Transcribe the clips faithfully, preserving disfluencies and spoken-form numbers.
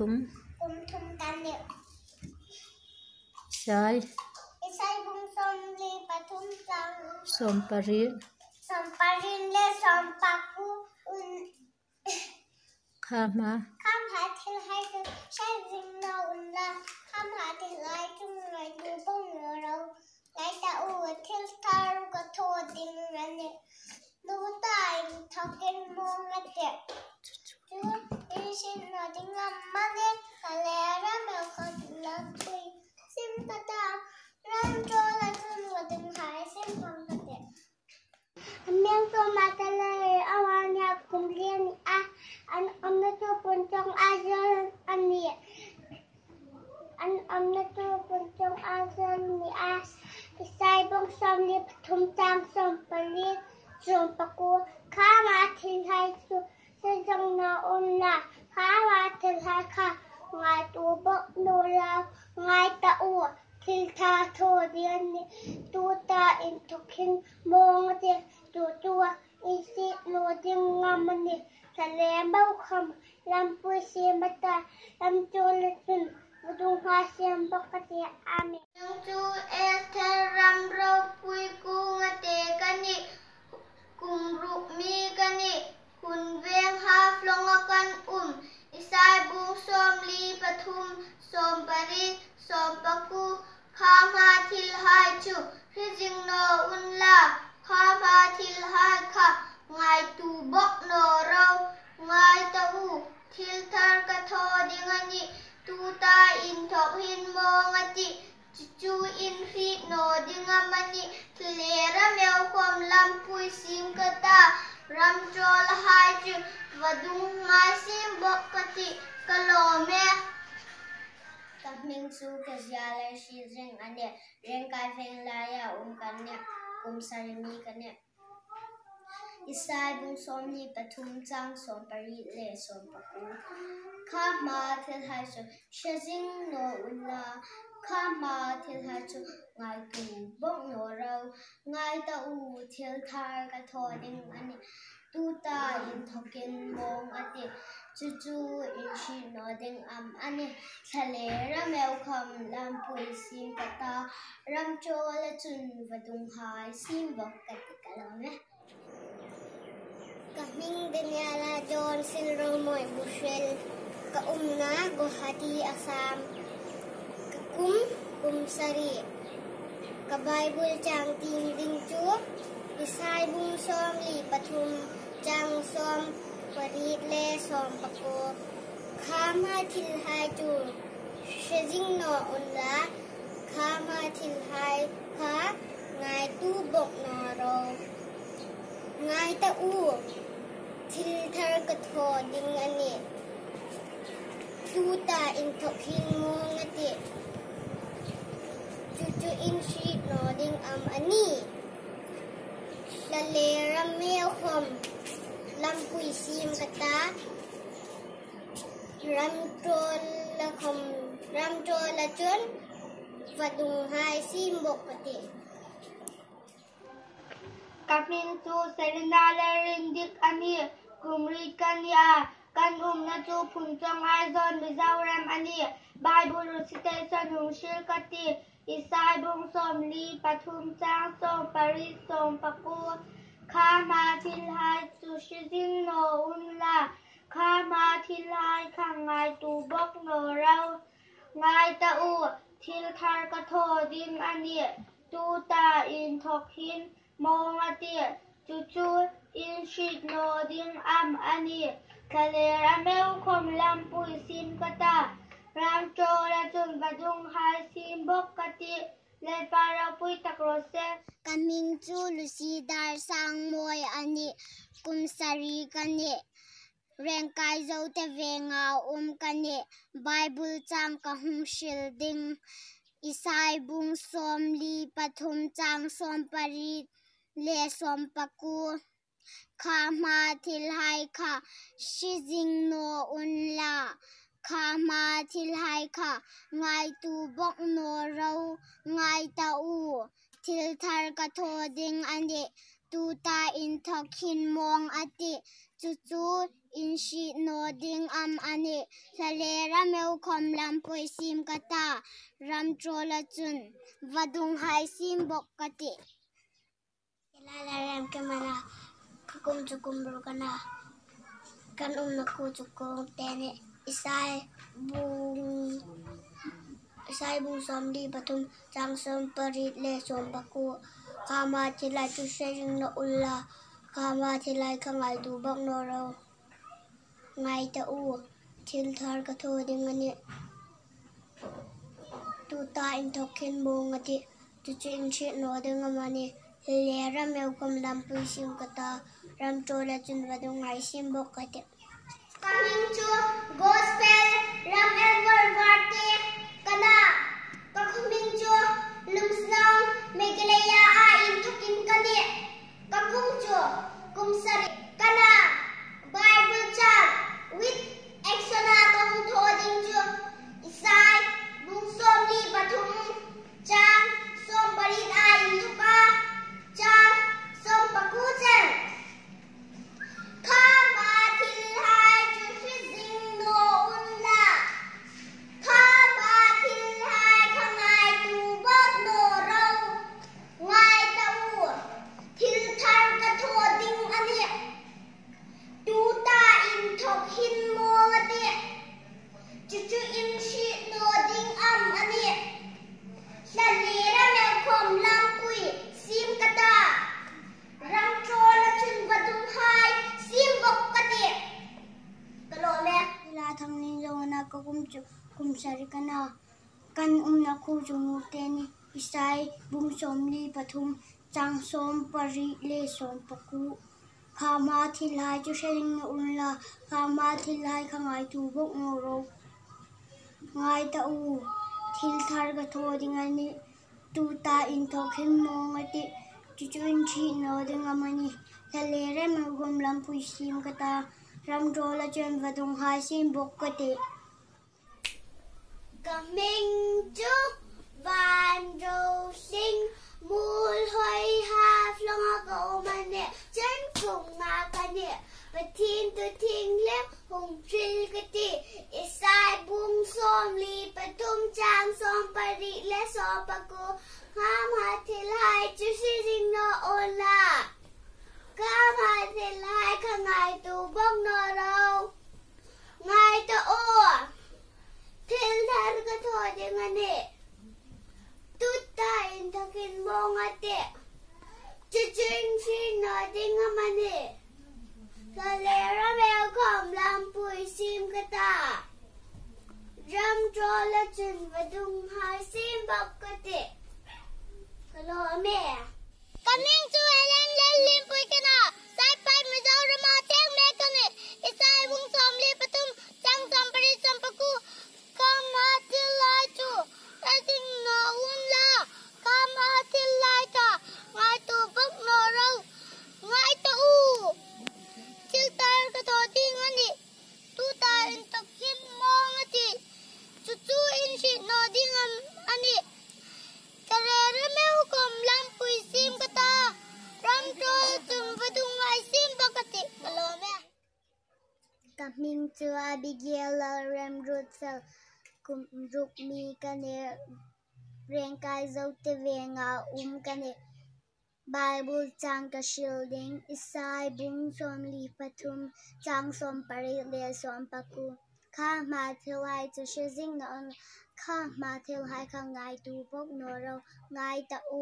थुम थुम थुम Kanye साल इसाई भुम सोमली पथुम सांग सोमपरिन सोमपरिन ले सोमपाकु उन खामा खाम हाथिल हाय साई जिंगना उनला खाम हाथिल हाय तुम लाइ दुबों रोरो लाइ ता उ थिल थार को थो दिंग रने लुताई थकेन मोंग अते तू Shin nothing on Monday, a letter milk of love tree. Simpata, run to the sun with him high, simple. A milk of Matalay, I want to have complained an omnitopuntum azure and the an omnitopuntum azure and the ass. The sidebong some lip, tum tam, some police, some paco, come at his high school. Say some now on that. Há và hai khá ngoài tú bốc nô la ngoài ta u thì tha thô điên tu ta in thuộc kinh mong điên tu tu in si nô điên ngâm ni thành lẽ bao khâm làm vui si mất ta làm cho lịch sử và dung hoa xem bắc cái amen chu ether ram rau vui cung te cani cung rục mi cani kun veng ha flongakan um isai bung som li pathum som pari som paku khama thil hai chu hrijing no unla khama thil hai kha ngai tu bok no rau ngai tau thil thar ka tho dingani tu ta in thok hin mong ati chu in hri no dingamani thlera meu kom lam pui sim ka ta Ramchol Haju Vadung Masim Bokati Kalome Kaming Su Kaziala Shi Ring Ane Ring Kai Feng Laya Um Kane Um Sarimi Kane Isai Bung Somni Patum Tang Sompari Le Sompaku Kama Til Haju Shazing No Una Kama Til Haju Ngai Tu Bok No Rau Ngai Ta U Til Thar Kathoding Ane Tuta in talking mong ate, Tutu in she nodding am ane, Sale ramelcom lampui sim pata, Ramcho latun vadung high sim bocatikalame. Kaming Daniela Johnson Romoy Bushel, Kaumna Gohati Asam, Kakum Kumsari, Kabaibul Chang Ting Ding Chu, Isai Bung Som Li Patum. Jang som parit le som pako khama thil hai chu shijing no unla khama thil hai kha ngai tu bok no ro ngai ta u thil thar ka tho ding ani tu ta in thok hin mo ngati chu chu in sheet no ding am ani la le ram me khom Lampu sim kata Ramtrol lakom Ramtrol lachon Vadung hai sim bokati Kapin tu serenala rindik ani Kumri kanya Kan umna tu puncong hai zon Bizawram ani Bible recitation Hungshir kati Isai bong som li Pathum sang som Paris som paku Kama thil hai tu shizing no unla Kama thil hai khang ngai tu bok no rau Ngai ta u thil thar ka tho ding ani Tu ta in thok hin mong ati Chu chu in shit no ding am ani Kalera meu khom lam pui sim kata Ram cho la chun vadung hai sim bok kati Le para pui takrose Kaming chu lusi dar sang moi ani kum sari kane Renkai zau te venga um kane Bible chang ka hung shil ding Isai bung som li pathum chang som pari le som paku Khama thil hai kha shizing no unla Khama thil hai kha ngai tu bok no rau ngai ta u thil thar ka tho ding ande tu ta in thok hin mong ati chu chu inshi no ding am ani salera meu khom lam poi sim kata ram trola chun vadung hai sim bok kati lala ram ke mana kum chukum bro kana kanum na ku chukum tene isai bung isai bung samdi batum changsam parit le sombaku kama chilai chu sejing na ulla kama chilai khangai du bak no ro ngai ta u thil thar ka tho ding ani tu ta in thoken bung ati chu chin chi no ding amani lera meu kom lam pui sim kata ram tola chun vadung ngai sim bok kate coming to gospel ram ever varte kana coming to lumsnang megaleya a in thokin kane kapung chu kumsari kana Bible chart with exonato thoding chu isai bung somni bathum chang som parit a in thuka chang som paku chang khama thil hai chu fizing no unla khama thil hai khangai tu bot no ro ngai ta u thil thar ka thoding ani tu ta in thok hin mo ani chu chu in shi no ding am ani lalera me khom lam pui sim kata ram trola chun vadung hai sim bok kate kalo me la thang nin jona ko kum chu kum sari kana kan um na khu ju mu te ni isai bum som li pathum chang som pari le som paku khama thil hai chu sheling na unla khama thil hai khangai tu bok no ro ngai ta u thil thar ga thoding ani tu ta in thoken mo ngati chuchun chi no dinga mani lalere magum lam pui sim kata ram dola chen vadung hai sim bokkate coming to bandro sing mul hoi ha flonga ko mane chen kung ma kane pathin to thing lem hung tril kati isai bung som li patum chang som pari le som paku kham hathil hai chusi sing no ola kham hathil hai khangai tu bong no ro ngai to o thil thar ka thoding ani tutta in thakin bong ate chuching si no ding amani salera meo khom lam pui sim kata ram trola chun vadung hai sim bok kate Hello, Amir. Coming to Helen Lelim Puikana, Saipai Mizaurama Tang Mekane, Isai Wung Som Lipatum, Tang Sompari Sompaku, Kama Til Laitu, Rising No Unla, Kama Til Laita, Ngai Tu Buk No Rau, Ngai Ta U, Til Tar Kato Dingani, Tu Tar In Tokin Mongati, Chuchu In Shit No Dingam Ani, Karere meu kom lam pui sim kata ram trola chun vadung hai sim bakati kalome coming to Abigail ram rutsel kum ruk mi kane renkai zote venga um kane Bible chang ka shielding isai bung som li patum chang som pare le som paku kha ma thilai chu shizing na on kha ma thil hai kha ngai tu bok no ro ngai ta u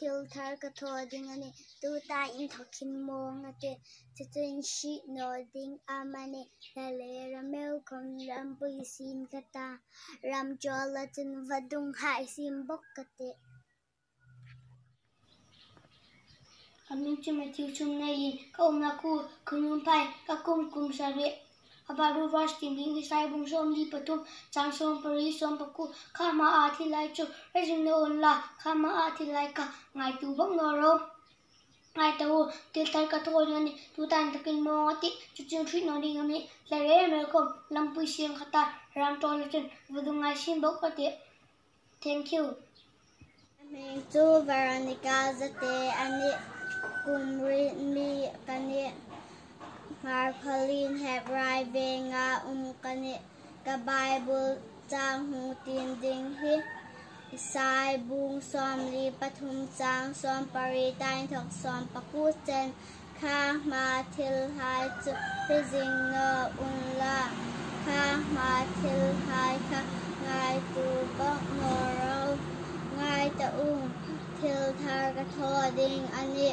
thil thar ka tho ding ani tu ta in thokin mong ate chuchin shi no ding amane hale ramel kom lam pui sim kata ram chola chin vadung hai sim bok kate amin chu me thil chum nei ko na ku khun pai ka kum kum sare Abaru was thinking his eye bung som li patum, chang som pari som paku, kama ati lai chu, rising no la, kama ati lai ka, ngai tu bok no ro. Ngai ta u, til tai ka thoi ni, tu tan takin mo ati, chu chin tri no ding ami, la re me kom, lam pui sim khata, ram ton la chen, vudung ngai sim bok ati. Thank you. Me tu Veronica zate ani kumri mi kani. Marpalin heb rai ve nga umkani ka Bible chang hung tin ding hi isai bung som li pathum chang som pari tai thok som paku chen kha ma thil hai chu pejing no unla kha ma thil hai kha ngai tu bok moro ngai ta um thil thar ka tho ding ani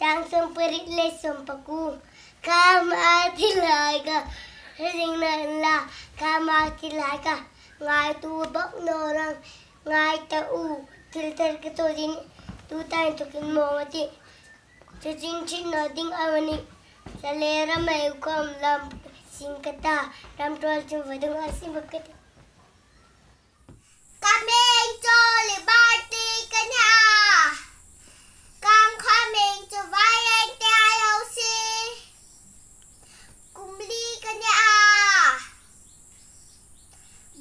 Samsung perit le sampaku kama tilaga ringna la kama tilaga ngai tu bok norang ngai ta u tilter ke todin tu ta to kin mongati chejin chin nothing avani salera mai kom lam singkata ram tol chu vadung asim bakket coming to liberty kanya come coming to violent I O C kumli kanya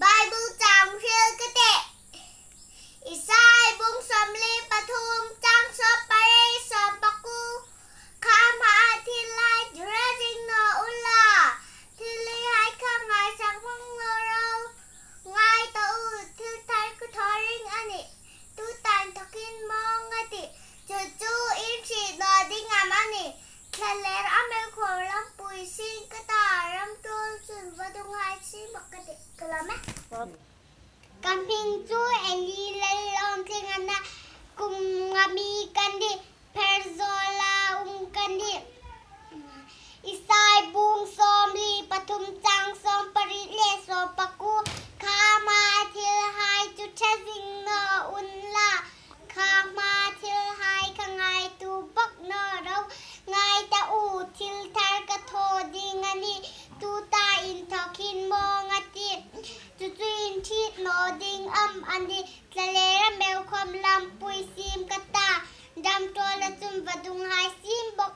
Bible tang hil kate isai bung samli pathum tang so pare so paku kama athil lai dressing no ulla thil hai khang ngai sang mong lo rau ngai to thil thai ko thoring ani tu tan thokin mong ati Juju in she nodding amani. Claire Amel Coram Puising Kataram told Sulvadung Hashi Bakati Kalama. Coming to any long thing and Kumami Kandi Perzola Umkandi Isai Boom Somli Patum Tang Som Parile Sopaku Kama till high to chasing no unla. Kama till high kangai tu bok no row ngai ta u till tar ka tho ding ani tu ta in talking mong ati tu tu in thit no ding am ani tlera mel khom lam pui sim kata dam tola chum vadung hai sim bok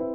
kati